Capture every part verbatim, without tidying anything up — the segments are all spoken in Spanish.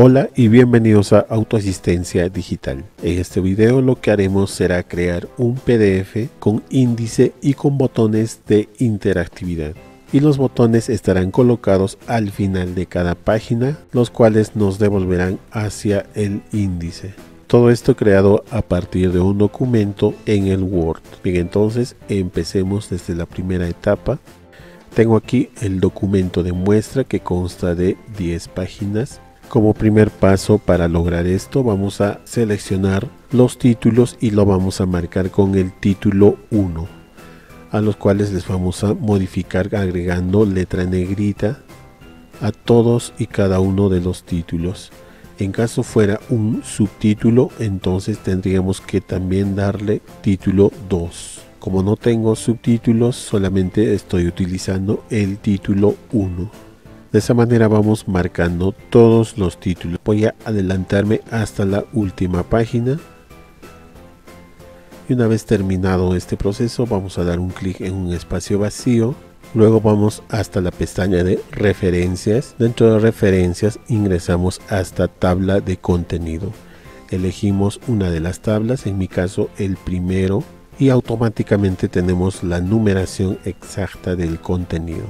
Hola y bienvenidos a Autoasistencia Digital. En este video lo que haremos será crear un P D F con índice y con botones de interactividad. Y los botones estarán colocados al final de cada página, los cuales nos devolverán hacia el índice. Todo esto creado a partir de un documento en el Word. Bien, entonces empecemos desde la primera etapa. Tengo aquí el documento de muestra que consta de diez páginas. Como primer paso para lograr esto vamos a seleccionar los títulos y lo vamos a marcar con el título uno, a los cuales les vamos a modificar agregando letra negrita a todos y cada uno de los títulos. En caso fuera un subtítulo, entonces tendríamos que también darle título dos. Como no tengo subtítulos, solamente estoy utilizando el título uno. De esa manera vamos marcando todos los títulos. Voy a adelantarme hasta la última página. Y una vez terminado este proceso, vamos a dar un clic en un espacio vacío. Luego vamos hasta la pestaña de referencias. Dentro de referencias ingresamos hasta tabla de contenido. Elegimos una de las tablas, en mi caso el primero. Y automáticamente tenemos la numeración exacta del contenido.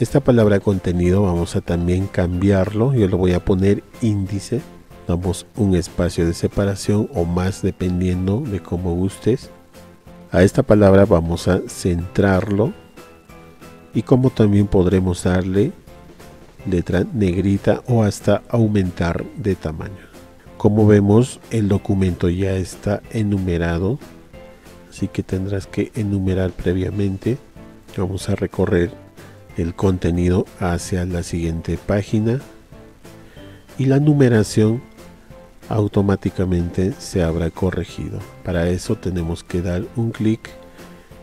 Esta palabra contenido vamos a también cambiarlo, yo le voy a poner índice, damos un espacio de separación o más dependiendo de cómo gustes. A esta palabra vamos a centrarlo y como también podremos darle letra negrita o hasta aumentar de tamaño. Como vemos, el documento ya está enumerado, así que tendrás que enumerar previamente. Vamos a recorrer el contenido hacia la siguiente página y la numeración automáticamente se habrá corregido. Para eso tenemos que dar un clic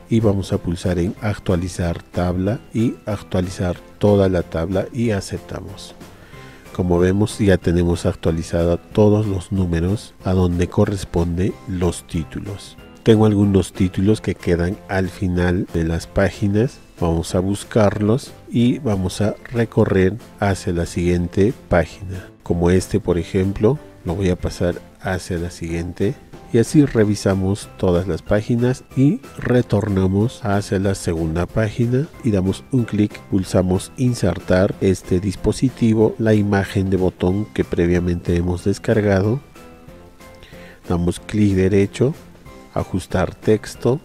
y vamos a pulsar en actualizar tabla y actualizar toda la tabla y aceptamos. Como vemos, ya tenemos actualizada todos los números a donde corresponden los títulos. Tengo algunos títulos que quedan al final de las páginas. Vamos a buscarlos y vamos a recorrer hacia la siguiente página. Como este, por ejemplo, lo voy a pasar hacia la siguiente. Y así revisamos todas las páginas y retornamos hacia la segunda página y damos un clic, pulsamos insertar este dispositivo, la imagen de botón que previamente hemos descargado. Damos clic derecho, ajustar texto.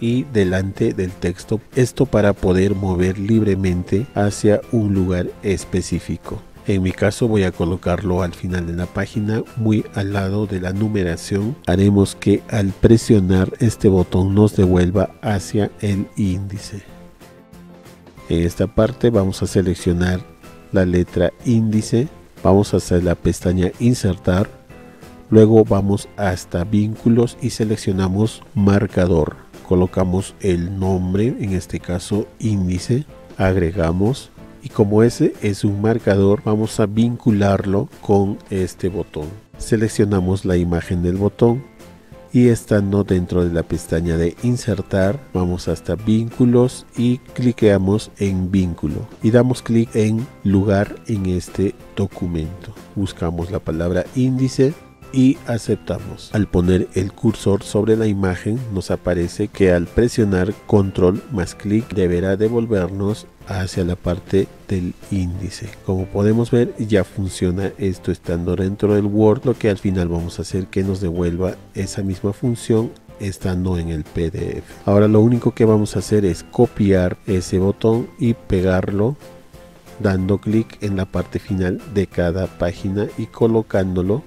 Y delante del texto, esto para poder mover libremente hacia un lugar específico. En mi caso voy a colocarlo al final de la página, muy al lado de la numeración. Haremos que al presionar este botón nos devuelva hacia el índice. En esta parte vamos a seleccionar la letra índice, vamos hacia la pestaña insertar, luego vamos hasta vínculos y seleccionamos marcador. Colocamos el nombre, en este caso índice, agregamos y como ese es un marcador vamos a vincularlo con este botón. Seleccionamos la imagen del botón y estando dentro de la pestaña de insertar vamos hasta vínculos y cliqueamos en vínculo y damos clic en lugar en este documento. Buscamos la palabra índice y aceptamos. Al poner el cursor sobre la imagen nos aparece que al presionar control más clic deberá devolvernos hacia la parte del índice. Como podemos ver, ya funciona esto estando dentro del Word, lo que al final vamos a hacer que nos devuelva esa misma función estando en el P D F. Ahora lo único que vamos a hacer es copiar ese botón y pegarlo dando clic en la parte final de cada página y colocándolo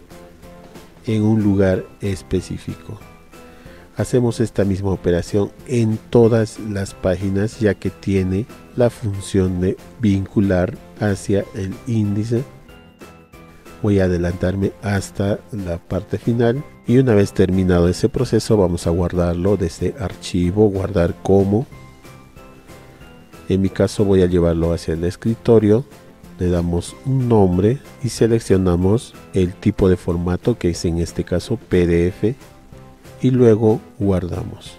en un lugar específico. Hacemos esta misma operación en todas las páginas ya que tiene la función de vincular hacia el índice. Voy a adelantarme hasta la parte final y una vez terminado ese proceso vamos a guardarlo desde archivo, guardar como. En mi caso voy a llevarlo hacia el escritorio. Le damos un nombre y seleccionamos el tipo de formato que es en este caso P D F y luego guardamos.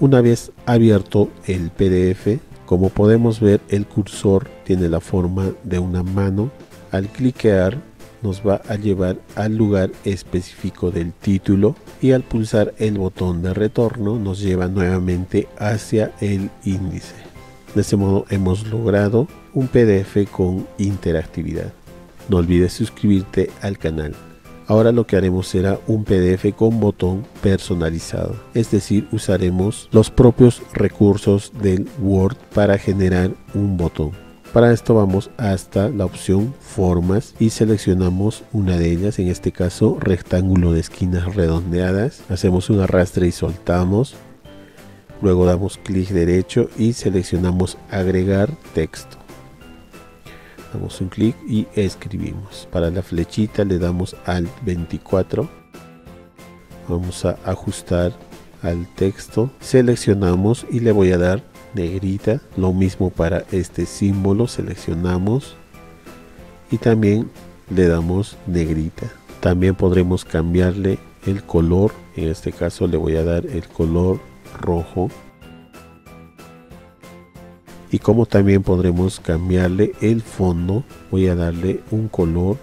Una vez abierto el P D F, como podemos ver el cursor tiene la forma de una mano. Al cliquear nos va a llevar al lugar específico del título y al pulsar el botón de retorno nos lleva nuevamente hacia el índice. De este modo hemos logrado un P D F con interactividad. No olvides suscribirte al canal. Ahora lo que haremos será un P D F con botón personalizado, es decir, usaremos los propios recursos del Word para generar un botón. Para esto vamos hasta la opción Formas y seleccionamos una de ellas, en este caso rectángulo de esquinas redondeadas. Hacemos un arrastre y soltamos. Luego damos clic derecho y seleccionamos Agregar texto. Damos un clic y escribimos. Para la flechita le damos al veinticuatro. Vamos a ajustar al texto. Seleccionamos y le voy a dar negrita. Lo mismo para este símbolo. Seleccionamos y también le damos negrita. También podremos cambiarle el color. En este caso le voy a dar el color rojo. Y como también podremos cambiarle el fondo, voy a darle un color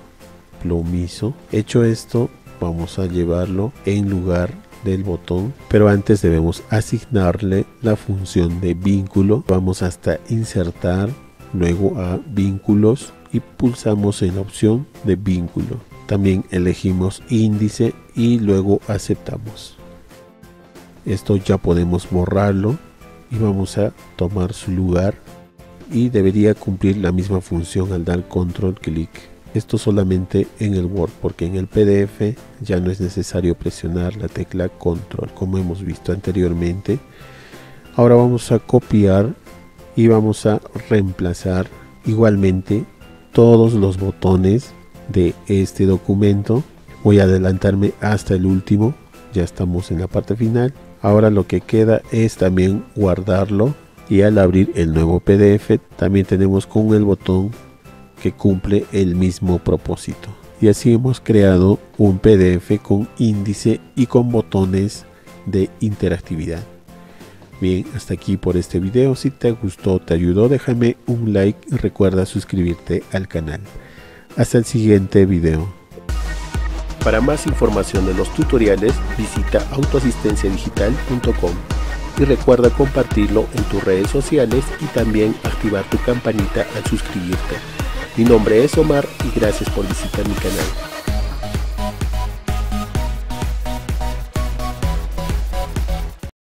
plomizo. Hecho esto, vamos a llevarlo en lugar del botón, pero antes debemos asignarle la función de vínculo. Vamos hasta insertar, luego a vínculos y pulsamos en la opción de vínculo. También elegimos índice y luego aceptamos. Esto ya podemos borrarlo. Y vamos a tomar su lugar y debería cumplir la misma función al dar control clic. Esto solamente en el Word, porque en el P D F ya no es necesario presionar la tecla control como hemos visto anteriormente. Ahora vamos a copiar y vamos a reemplazar igualmente todos los botones de este documento. Voy a adelantarme hasta el último, ya estamos en la parte final. Ahora lo que queda es también guardarlo y al abrir el nuevo P D F también tenemos con el botón que cumple el mismo propósito. Y así hemos creado un P D F con índice y con botones de interactividad. Bien, hasta aquí por este video. Si te gustó o te ayudó, déjame un like y recuerda suscribirte al canal. Hasta el siguiente video. Para más información de los tutoriales, visita autoasistencia digital punto com y recuerda compartirlo en tus redes sociales y también activar tu campanita al suscribirte. Mi nombre es Omar y gracias por visitar mi canal.